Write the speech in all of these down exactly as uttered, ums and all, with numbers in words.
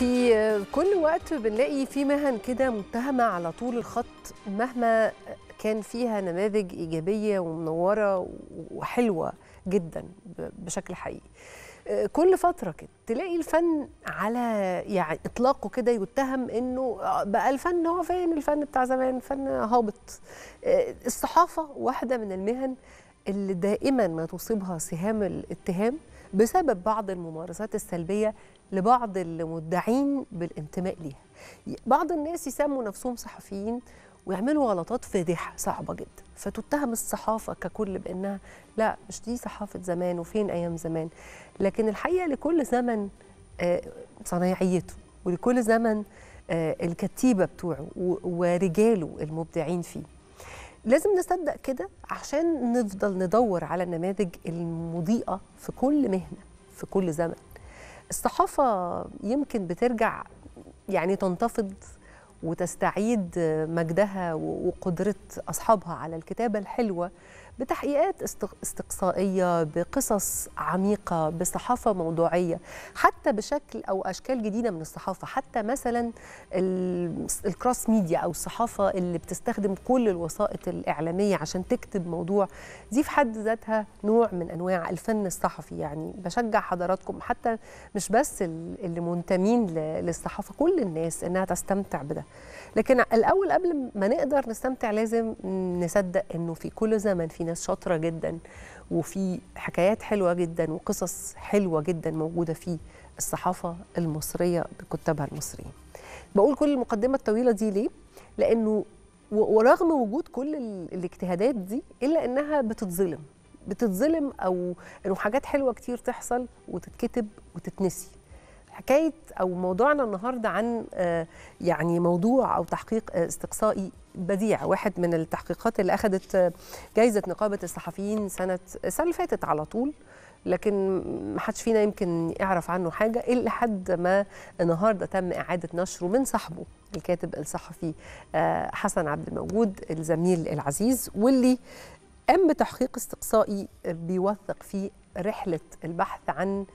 في كل وقت بنلاقي في مهن كده متهمة على طول الخط مهما كان فيها نماذج إيجابية ومنورة وحلوة جدا بشكل حقيقي. كل فترة كده تلاقي الفن على يعني إطلاقه كده يتهم إنه بقى الفن هو فين، الفن بتاع زمان، الفن هابط. الصحافة واحدة من المهن اللي دائما ما تصيبها سهام الاتهام بسبب بعض الممارسات السلبية لبعض المدعين بالانتماء ليها. بعض الناس يسموا نفسهم صحفيين ويعملوا غلطات فادحة صعبة جدا، فتتهم الصحافة ككل بأنها لا مش دي صحافة زمان وفين أيام زمان. لكن الحقيقة لكل زمن صنايعيته ولكل زمن الكتيبة بتوعه ورجاله المبدعين فيه. لازم نصدق كده عشان نفضل ندور على النماذج المضيئة في كل مهنة في كل زمن. الصحافة يمكن بترجع يعني تنتفض وتستعيد مجدها وقدرة أصحابها على الكتابة الحلوة بتحقيقات استقصائية، بقصص عميقة، بصحافة موضوعية، حتى بشكل أو أشكال جديدة من الصحافة. حتى مثلا الكروس ميديا أو الصحافة اللي بتستخدم كل الوسائط الإعلامية عشان تكتب موضوع، دي في حد ذاتها نوع من أنواع الفن الصحفي. يعني بشجع حضراتكم حتى مش بس اللي منتمين للصحافة، كل الناس إنها تستمتع بده. لكن الأول قبل ما نقدر نستمتع لازم نصدق إنه في كل زمن في ناس شاطرة جدا وفي حكايات حلوة جدا وقصص حلوة جدا موجودة في الصحافة المصرية بكتابها المصريين. بقول كل المقدمة الطويلة دي ليه؟ لأنه ورغم وجود كل الاجتهادات دي إلا أنها بتتظلم بتتظلم أو أنه حاجات حلوة كتير تحصل وتتكتب وتتنسي. حكاية أو موضوعنا النهاردة عن يعني موضوع أو تحقيق استقصائي بديع، واحد من التحقيقات اللي أخذت جائزة نقابة الصحفيين سنة السنة اللي فاتت على طول، لكن ما حدش فينا يمكن يعرف عنه حاجة إلا حد ما النهاردة تم إعادة نشره من صاحبه الكاتب الصحفي حسن عبد الموجود الزميل العزيز، واللي قام بتحقيق استقصائي بيوثق فيه رحلة البحث عن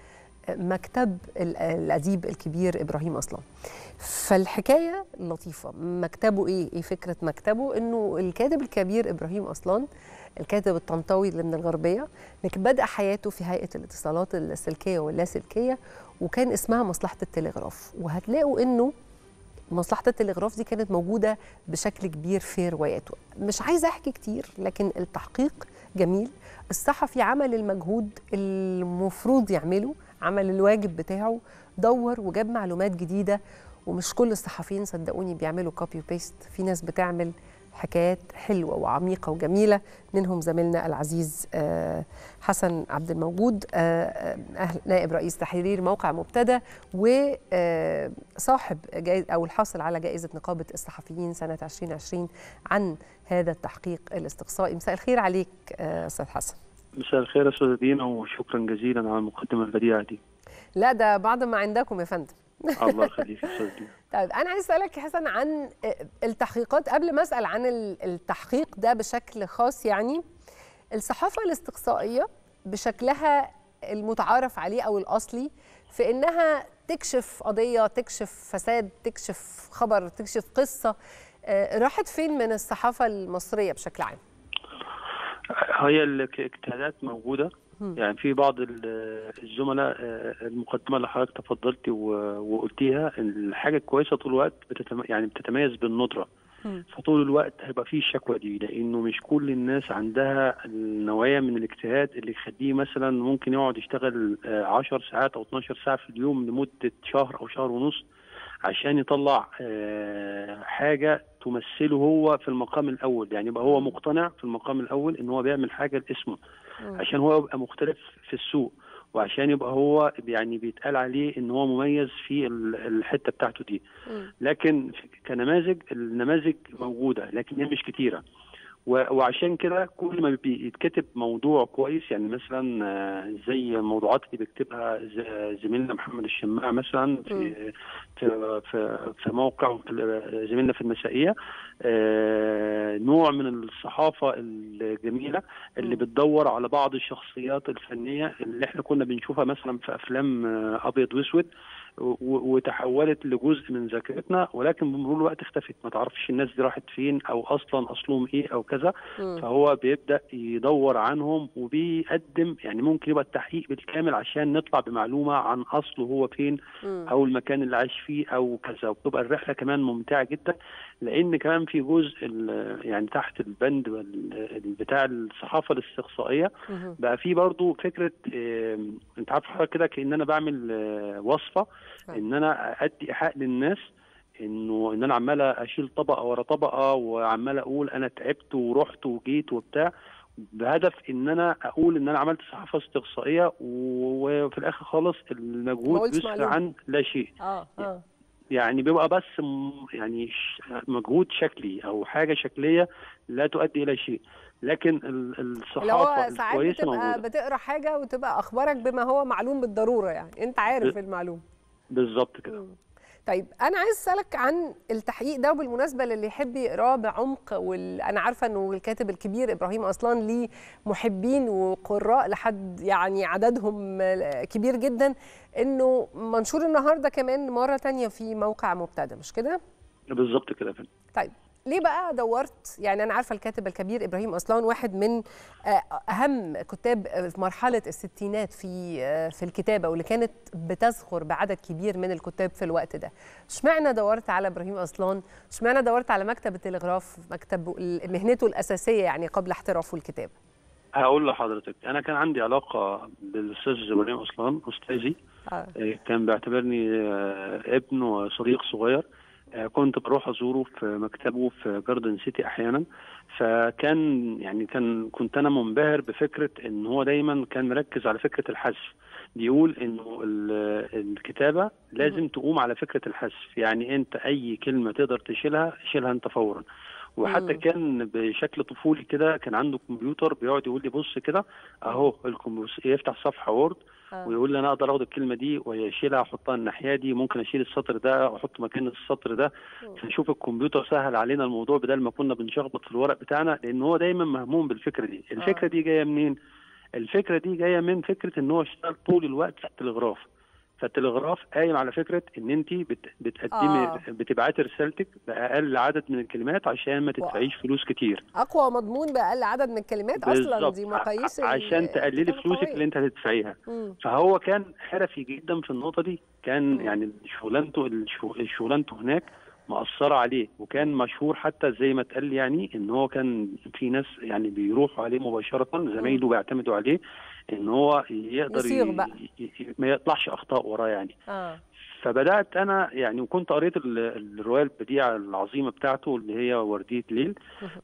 مكتب الأديب الكبير إبراهيم أصلان. فالحكاية لطيفة. مكتبه إيه؟ إيه فكرة مكتبه؟ إنه الكاتب الكبير إبراهيم أصلان الكاتب الطنطاوي اللي من الغربية بدأ حياته في هيئة الاتصالات السلكية واللاسلكية، وكان اسمها مصلحة التلغراف. وهتلاقوا إنه مصلحة التلغراف دي كانت موجودة بشكل كبير في رواياته. مش عايزة أحكي كتير، لكن التحقيق جميل. الصحفي عمل المجهود المفروض يعمله، عمل الواجب بتاعه، دور وجاب معلومات جديدة. ومش كل الصحفيين صدقوني بيعملوا كوبي وبيست، في ناس بتعمل حكايات حلوة وعميقة وجميلة، منهم زميلنا العزيز حسن عبد الموجود نائب رئيس تحرير موقع مبتدا وصاحب أو الحاصل على جائزة نقابة الصحفيين سنة ألفين وعشرين عن هذا التحقيق الاستقصائي. مساء الخير عليك أستاذ حسن. مساء الخير يا استاذة دينا، وشكرا جزيلا على المقدمه البديعه دي. لا ده بعد ما عندكم يا فندم. الله يخليك يا استاذة دينا. طيب انا عايز اسالك حسن عن التحقيقات قبل ما اسال عن التحقيق ده بشكل خاص. يعني الصحافه الاستقصائيه بشكلها المتعارف عليه او الاصلي في انها تكشف قضيه، تكشف فساد، تكشف خبر، تكشف قصه، راحت فين من الصحافه المصريه بشكل عام؟ هي الاجتهادات موجودة. يعني في بعض الزملاء المقدمة اللي حضرتك تفضلتي وقلتيها، الحاجة الكويسة طول الوقت بتتم... يعني بتتميز بالندرة. فطول الوقت هيبقى في الشكوى دي، لأنه مش كل الناس عندها النوعية من الاجتهاد اللي يخليه مثلا ممكن يقعد يشتغل عشر ساعات أو اتناشر ساعة في اليوم لمدة شهر أو شهر ونص عشان يطلع حاجة تمثله هو في المقام الأول. يعني يبقى هو مقتنع في المقام الأول إن هو بيعمل حاجة لاسمه، عشان هو يبقى مختلف في السوق، وعشان يبقى هو يعني بيتقال عليه إن هو مميز في الحتة بتاعته دي. لكن كنماذج النماذج موجودة، لكن هي مش كتيرة. وعشان كده كل ما بيتكتب موضوع كويس، يعني مثلا زي الموضوعات اللي بيكتبها زميلنا محمد الشماع مثلا في في في موقع زميلنا في المسائيه، نوع من الصحافه الجميله اللي بتدور على بعض الشخصيات الفنيه اللي احنا كنا بنشوفها مثلا في افلام ابيض واسود، وتحولت لجزء من ذاكرتنا، ولكن بمرور الوقت اختفت، ما تعرفش الناس دي راحت فين او اصلا اصلهم ايه او كذا. م. فهو بيبدا يدور عنهم وبيقدم يعني ممكن يبقى التحقيق بالكامل عشان نطلع بمعلومه عن اصله هو فين م. او المكان اللي عايش فيه او كذا. وبتبقى الرحله كمان ممتعه جدا، لان كمان في جزء يعني تحت البند بتاع الصحافه الاستقصائيه بقى في برضو فكره اه انت عارف حضرتك كده كأن انا بعمل اه وصفه ان انا ادي حق للناس انه ان انا عمال اشيل طبقه ورا طبقه وعمال اقول انا تعبت ورحت وجيت وبتاع، بهدف ان انا اقول ان انا عملت صحافه استقصائيه، وفي الاخر خالص المجهود بيسفل عن لا شيء. اه اه يعني بيبقى بس يعني مجهود شكلي او حاجه شكليه لا تؤدي الى شيء. لكن الصحافه الكويسه موجوده، ساعات بتبقى بتقرا حاجه وتبقى اخبارك بما هو معلوم بالضروره، يعني انت عارف المعلوم بالظبط كده. طيب انا عايز اسالك عن التحقيق ده، وبالمناسبه للي يحب يقراه بعمق، وانا عارفه انه الكاتب الكبير ابراهيم أصلان ليه محبين وقراء لحد يعني عددهم كبير جدا، انه منشور النهارده كمان مره ثانيه في موقع مبتدا، مش كده؟ بالظبط كده. طيب ليه بقى دورت؟ يعني انا عارفه الكاتب الكبير ابراهيم أصلان واحد من اهم كتاب في مرحله الستينات في في الكتابه، واللي كانت بتزخر بعدد كبير من الكتاب في الوقت ده. اشمعنى دورت على ابراهيم أصلان؟ اشمعنى دورت على مكتب التلغراف، مكتب مهنته الاساسيه يعني قبل احترافه الكتاب؟ هقول لحضرتك، انا كان عندي علاقه بالاستاذ ابراهيم أصلان، استاذي آه. كان بيعتبرني ابن وصديق صغير، كنت بروح ازوره في مكتبه في جاردن سيتي احيانا. فكان يعني كان كنت انا منبهر بفكره ان هو دايما كان مركز على فكره الحذف، بيقول انه الكتابه لازم تقوم على فكره الحذف، يعني انت اي كلمه تقدر تشيلها شيلها انت فورا. وحتى كان بشكل طفولي كده، كان عنده كمبيوتر بيقعد يقول لي بص كده اهو الكمبيوتر، يفتح صفحه وورد ويقول لي انا اقدر اخد الكلمه دي واشيلها احطها الناحيه دي، ممكن اشيل السطر ده واحط مكان السطر ده. فنشوف الكمبيوتر سهل علينا الموضوع بدل ما كنا بنشخبط في الورق بتاعنا، لان هو دايما مهموم بالفكره دي. الفكره دي جايه منين؟ الفكره دي جايه من فكره ان هو اشتغل طول الوقت في التلغراف، فالتلغراف قايم على فكره ان انت بتقدمي آه. بتبعتي رسالتك باقل عدد من الكلمات عشان ما تدفعيش فلوس كتير، اقوى مضمون باقل عدد من الكلمات اصلا، دي مقاييس عشان تقللي فلوسك اللي انت هتدفعيها. فهو كان حرفي جدا في النقطه دي، كان يعني شغلانته شغلانته هناك مأثرة عليه، وكان مشهور حتى زي ما اتقال يعني ان هو كان في ناس يعني بيروحوا عليه مباشرة، زمايله بيعتمدوا عليه ان هو يقدر ي... ي... ي... ما يطلعش اخطاء وراه يعني. آه. فبدأت انا يعني، وكنت قريت الرواية البديعة العظيمة بتاعته اللي هي وردية ليل.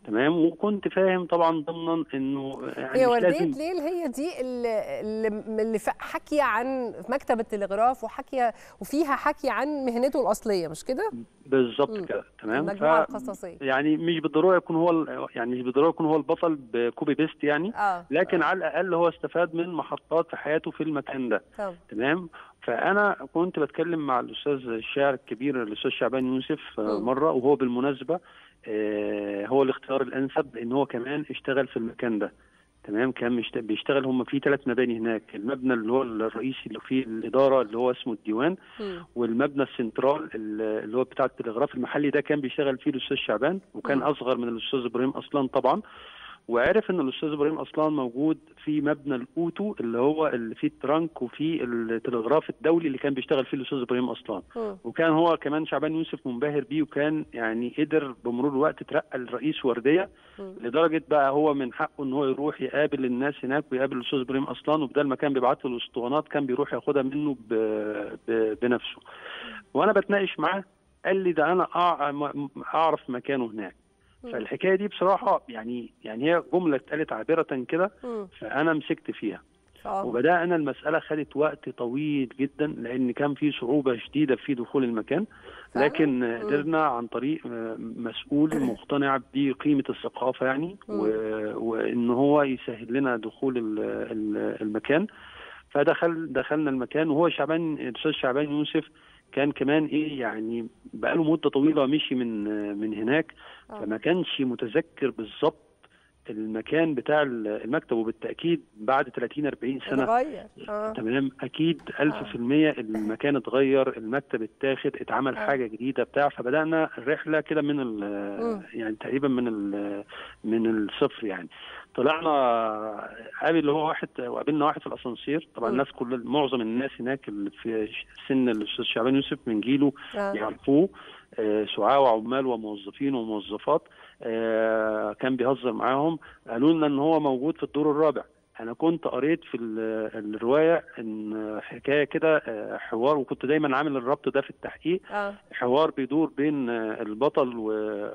تمام. وكنت فاهم طبعا ضمنا انه يعني هي وردية لازم... ليل هي دي اللي, اللي حكي عن مكتب التلغراف وحكي وفيها حكي عن مهنته الأصلية، مش كده؟ بالظبط كده. تمام. المجموعة القصصية يعني مش بالضرورة يكون هو يعني مش بالضرورة يكون هو البطل بكوبي بيست يعني، آه. لكن آه. على الأقل هو استفاد من محطات في حياته في المكان ده. طب. تمام. فأنا كنت بتكلم مع الأستاذ الشاعر الكبير الأستاذ شعبان يوسف مرة، وهو بالمناسبة هو الاختيار الأنسب، إن هو كمان اشتغل في المكان ده. تمام. كان بيشتغل، هم في ثلاث مباني هناك، المبنى اللي هو الرئيسي اللي فيه الإدارة اللي هو اسمه الديوان، م. والمبنى السنترال اللي هو بتاع التلغراف المحلي ده كان بيشتغل فيه الأستاذ شعبان، وكان م. أصغر من الأستاذ إبراهيم أصلان طبعا. وعرف ان الاستاذ ابراهيم أصلان موجود في مبنى الاوتو اللي هو اللي فيه الترانك وفيه التلغراف الدولي اللي كان بيشتغل فيه الاستاذ ابراهيم أصلان. م. وكان هو كمان شعبان يوسف منبهر بيه، وكان يعني قدر بمرور الوقت ترقى لرئيس ورديه، م. لدرجه بقى هو من حقه ان هو يروح يقابل الناس هناك ويقابل الاستاذ ابراهيم أصلان، وبدل ما كان بيبعت له الاسطوانات كان بيروح ياخدها منه ب... ب... بنفسه. وانا بتناقش معاه قال لي ده انا اعرف مكانه هناك. فالحكايه دي بصراحه يعني يعني هي جمله اتقالت عابره كده، فانا مسكت فيها. أوه. وبدانا المساله خدت وقت طويل جدا، لان كان في صعوبه شديده في دخول المكان، لكن قدرنا عن طريق مسؤول مقتنع بقيمه الثقافه يعني، وان هو يسهل لنا دخول المكان. فدخل دخلنا المكان، وهو شعبان الاستاذ شعبان يوسف كان كمان ايه يعني بقاله مده طويله مشي من من هناك، فما كانش متذكر بالظبط المكان بتاع المكتب، وبالتاكيد بعد ثلاثين أربعين سنه اتغير. آه. تمام، اكيد ألف بالمية آه. المكان اتغير، المكتب اتاخد، اتعمل آه. حاجه جديده بتاع، فبدانا الرحله كده من ال آه. يعني تقريبا من ال من الصفر يعني. طلعنا قابل اللي هو واحد، وقابلنا واحد في الاسانسير، طبعا الناس كل معظم الناس هناك اللي في سن الاستاذ شعبان يوسف من جيله آه. يعرفوه، آه سعاه وعمال وموظفين وموظفات، آه كان بيهزر معاهم. قالوا لنا ان هو موجود في الدور الرابع. انا كنت قريت في الروايه ان حكايه كده حوار، وكنت دايما عامل الربط ده في التحقيق، آه. حوار بيدور بين البطل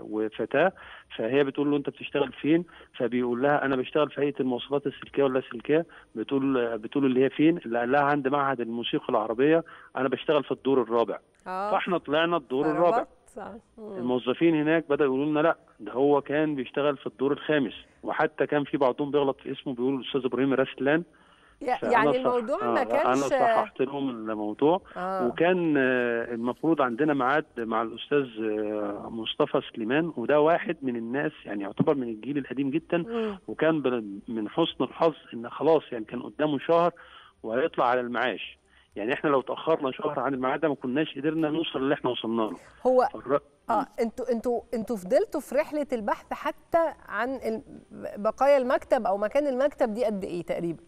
وفتاه، فهي بتقول له انت بتشتغل فين، فبيقول لها انا بشتغل في هيئه المواصلات السلكيه ولا سلكيه، بتقول بتقول اللي هي فين، اللي قال لها عند معهد الموسيقى العربيه، انا بشتغل في الدور الرابع. آه. فاحنا طلعنا الدور الرابع. الموظفين هناك بدأوا يقولوا لنا لا، ده هو كان بيشتغل في الدور الخامس، وحتى كان في بعضهم بيغلط في اسمه، بيقولوا الاستاذ ابراهيم أصلان. يعني الموضوع آه ما كانش، انا صححت لهم الموضوع. آه. وكان المفروض عندنا ميعاد مع الاستاذ مصطفى سليمان، وده واحد من الناس يعني يعتبر من الجيل القديم جدا، م. وكان من حسن الحظ ان خلاص يعني كان قدامه شهر وهيطلع على المعاش. يعني احنا لو تاخرنا شهر عن الميعاد ما كناش قدرنا نوصل اللي احنا وصلنا له. هو فالر... اه انتوا انتوا انتوا فضلتوا في رحله البحث حتى عن بقايا المكتب او مكان المكتب دي قد ايه تقريبا؟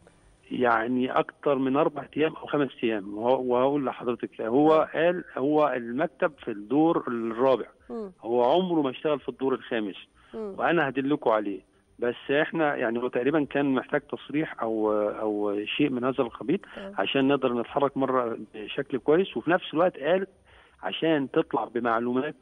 يعني اكتر من اربع ايام او خمس ايام، وهقول لحضرتك. هو قال هو المكتب في الدور الرابع، م. هو عمره ما اشتغل في الدور الخامس، م. وانا هدلكوا عليه. بس احنا يعني هو تقريبا كان محتاج تصريح او او شيء من هذا القبيل عشان نقدر نتحرك مره بشكل كويس، وفي نفس الوقت قال عشان تطلع بمعلومات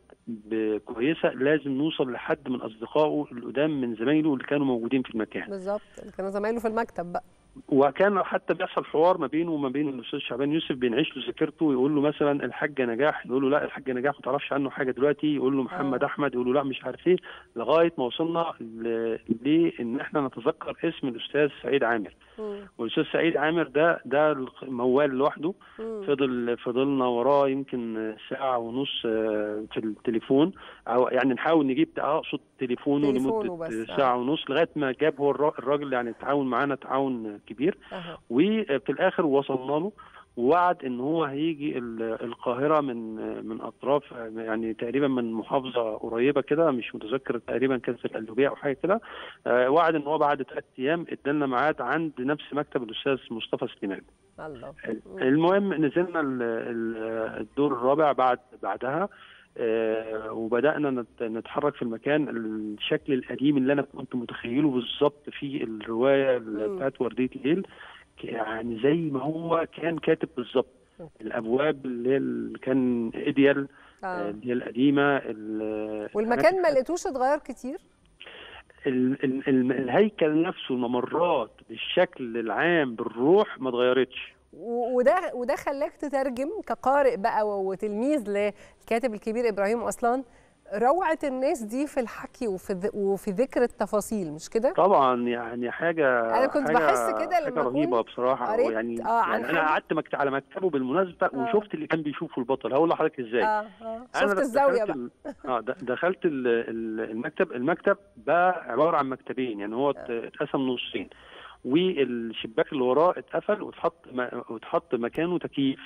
كويسه لازم نوصل لحد من اصدقائه القدام، من زمايله اللي كانوا موجودين في المكان. بالظبط، اللي كانوا زمايله في المكتب بقى. وكان حتى بيحصل حوار ما بينه وما بين الاستاذ شعبان يوسف، بينعش له ذاكرته ويقول له مثلا الحاج نجاح، يقول له لا الحاج نجاح ما تعرفش عنه حاجه دلوقتي، يقول له محمد آه. احمد، يقول له لا مش عارف ايه، لغايه ما وصلنا لان احنا نتذكر اسم الاستاذ سعيد عامر. م. والاستاذ سعيد عامر ده ده موال لوحده، م. فضل فضلنا وراه يمكن ساعه ونص في التليفون، او يعني نحاول نجيب اقصد تليفونه لمده بس. ساعه آه. ونص لغايه ما جاب هو الراجل يعني تعاون معانا تعاون كبير. أه. وفي الاخر وصلنا له، ووعد ان هو هيجي القاهره من من اطراف يعني تقريبا من محافظه قريبه كده، مش متذكر تقريبا كانت في القليوبيه او حاجه كده. آه وعد ان هو بعد ثلاث ايام ادالنا ميعاد عند نفس مكتب الاستاذ مصطفى سليمان. الله. المهم نزلنا الدور الرابع بعد بعدها، آه وبدأنا نتحرك في المكان. الشكل القديم اللي أنا كنت متخيله بالظبط في الرواية بتاعت وردية ليل، يعني زي ما هو كان كاتب بالظبط. الأبواب اللي كان إديال آه. اللي هي القديمة. والمكان ما لقيتوش اتغير كتير؟ ال ال ال الهيكل نفسه، الممرات، الشكل العام، بالروح ما اتغيرتش. وده وده خلاك تترجم كقارئ بقى وتلميذ للكاتب الكبير ابراهيم أصلان روعه الناس دي في الحكي وفي وفي ذكر التفاصيل، مش كده؟ طبعا يعني حاجه انا كنت حاجة بحس كده لما كنت رهيبه بصراحه يعني. آه يعني انا قعدت مكت... على مكتبه بالمناسبه، آه. وشفت اللي كان بيشوفه البطل. هقول لحضرتك ازاي. آه آه. شفت الزاويه بقى. ال... اه دخلت ال... المكتب المكتب بقى عباره عن مكتبين، يعني هو اتقسم نصين، والشباك اللي وراه اتقفل واتحط واتحط مكانه تكييف.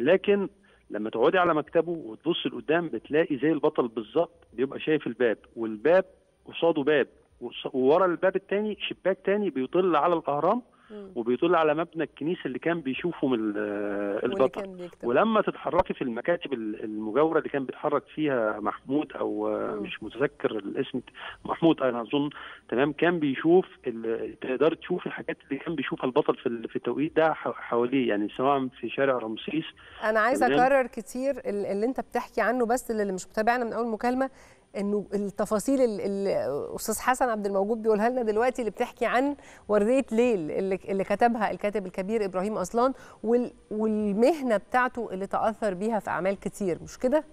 لكن لما تقعدي على مكتبه وتبص لقدام بتلاقي زي البطل بالظبط، بيبقى شايف الباب، والباب قصاده باب، وورا الباب الثاني شباك ثاني بيطل على الاهرام، وبيطل على مبنى الكنيسه اللي كان بيشوفه من البطل. ولما تتحركي في المكاتب المجاوره اللي كان بيتحرك فيها محمود، او مم. مش متذكر الاسم، محمود انا اظن، تمام، كان بيشوف ال... تقدر تشوف الحاجات اللي كان بيشوفها البطل في في التوقيت ده حواليه، يعني سواء في شارع رمسيس. انا عايزه اكرر كتير اللي انت بتحكي عنه، بس اللي مش متابعنا من اول مكالمه، انه التفاصيل اللي الاستاذ حسن عبد الموجود بيقولها لنا دلوقتي، اللي بتحكي عن وردية ليل اللي, اللي كتبها الكاتب الكبير ابراهيم أصلان، وال والمهنه بتاعته اللي تاثر بيها في اعمال كتير، مش كده؟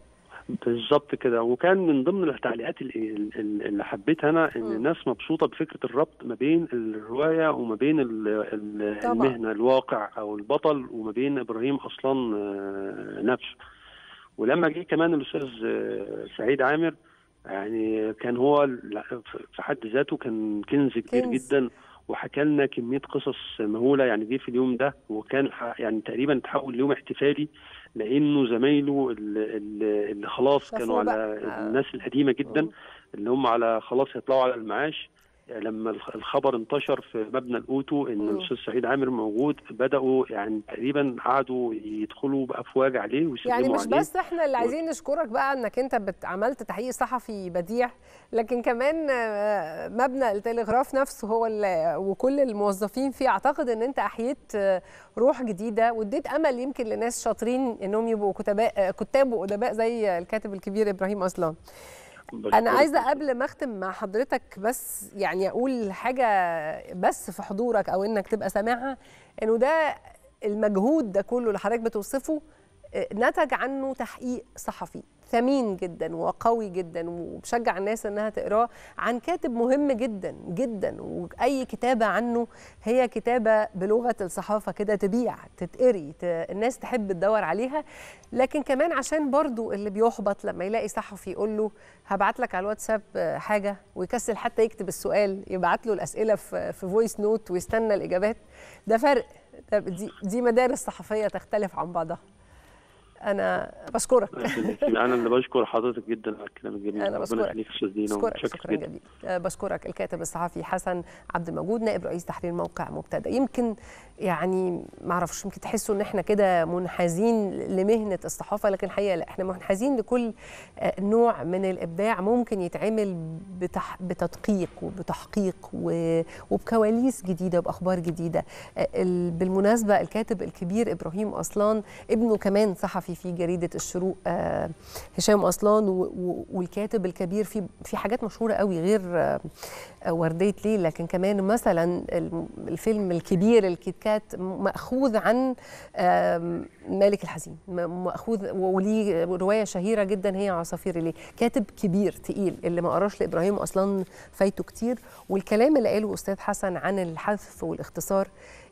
بالظبط كده. وكان من ضمن التعليقات اللي, اللي حبيتها انا ان م. الناس مبسوطه بفكره الربط ما بين الروايه وما بين ال ال المهنه، الواقع او البطل، وما بين ابراهيم أصلان نفسه. ولما جه كمان الاستاذ سعيد عامر يعني كان هو في حد ذاته كان كنز كبير كنز. جدا، وحكى لنا كميه قصص مهوله. يعني جه في اليوم ده وكان يعني تقريبا تحول ليوم احتفالي، لانه زمايله اللي, اللي خلاص كانوا على آه. الناس القديمه جدا آه. اللي هم على خلاص يطلعوا على المعاش، لما الخبر انتشر في مبنى الأوتو ان الاستاذ سعيد عامر موجود، بداوا يعني تقريبا قعدوا يدخلوا بافواج عليه ويسلموا عليه. يعني مش بس احنا اللي عايزين نشكرك بقى انك انت عملت تحقيق صحفي بديع، لكن كمان مبنى التلغراف نفسه هو وكل الموظفين فيه، اعتقد ان انت احييت روح جديده واديت امل يمكن لناس شاطرين انهم يبقوا كتباء كتاب وادباء زي الكاتب الكبير ابراهيم أصلان. أنا عايزة قبل ما أختم مع حضرتك بس يعني أقول حاجة بس في حضورك أو إنك تبقى سامعها، إنه ده المجهود ده كله اللي حضرتك بتوصفه نتج عنه تحقيق صحفي ثمين جدا وقوي جدا، وبشجع الناس إنها تقراه، عن كاتب مهم جدا جدا، وأي كتابة عنه هي كتابة بلغة الصحافة كده تبيع تتقري الناس تحب تدور عليها. لكن كمان عشان برضو اللي بيحبط لما يلاقي صحفي يقول له هبعت لك على الواتساب حاجه ويكسل حتى يكتب السؤال، يبعت له الاسئله في في فويس نوت ويستنى الاجابات، ده فرق. دي دي مدارس صحفيه تختلف عن بعضها. انا بشكرك. انا اللي بشكر حضرتك جدا على الكلام الجميل. انا بشكرك شكرا جدا. بشكرك الكاتب الصحفي حسن عبد الموجود نائب رئيس تحرير موقع مبتدا. يمكن يعني ما اعرفش، يمكن تحسوا ان احنا كده منحازين لمهنه الصحافه، لكن الحقيقه لا، احنا منحازين لكل نوع من الابداع ممكن يتعمل بتح... بتدقيق وبتحقيق و... وبكواليس جديده وباخبار جديده. بالمناسبه الكاتب الكبير ابراهيم أصلان ابنه كمان صحفي في جريدة الشروق هشام أصلان، والكاتب الكبير في في حاجات مشهورة قوي غير وردية ليل، لكن كمان مثلا الفيلم الكبير الكيتكات مأخوذ عن مالك الحزين، مأخوذ وليه رواية شهيرة جدا هي عصافير ليل. كاتب كبير تقيل، اللي ما قراش لإبراهيم أصلان فايته كتير. والكلام اللي قاله أستاذ حسن عن الحذف والاختصار،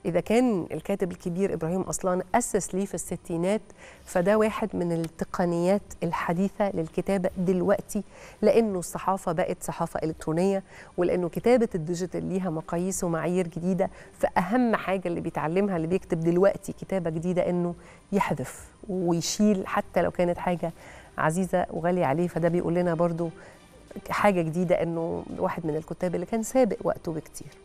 إذا كان الكاتب الكبير إبراهيم أصلان أسس ليه في الستينات، فده واحد من التقنيات الحديثة للكتابة دلوقتي، لأنه الصحافة بقت صحافة إلكترونية، ولأنه كتابة الديجيتال ليها مقاييس ومعايير جديدة. فأهم حاجة اللي بيتعلمها اللي بيكتب دلوقتي كتابة جديدة إنه يحذف ويشيل حتى لو كانت حاجة عزيزة وغالية عليه. فده بيقول لنا برضو حاجة جديدة، إنه واحد من الكتاب اللي كان سابق وقته بكتير.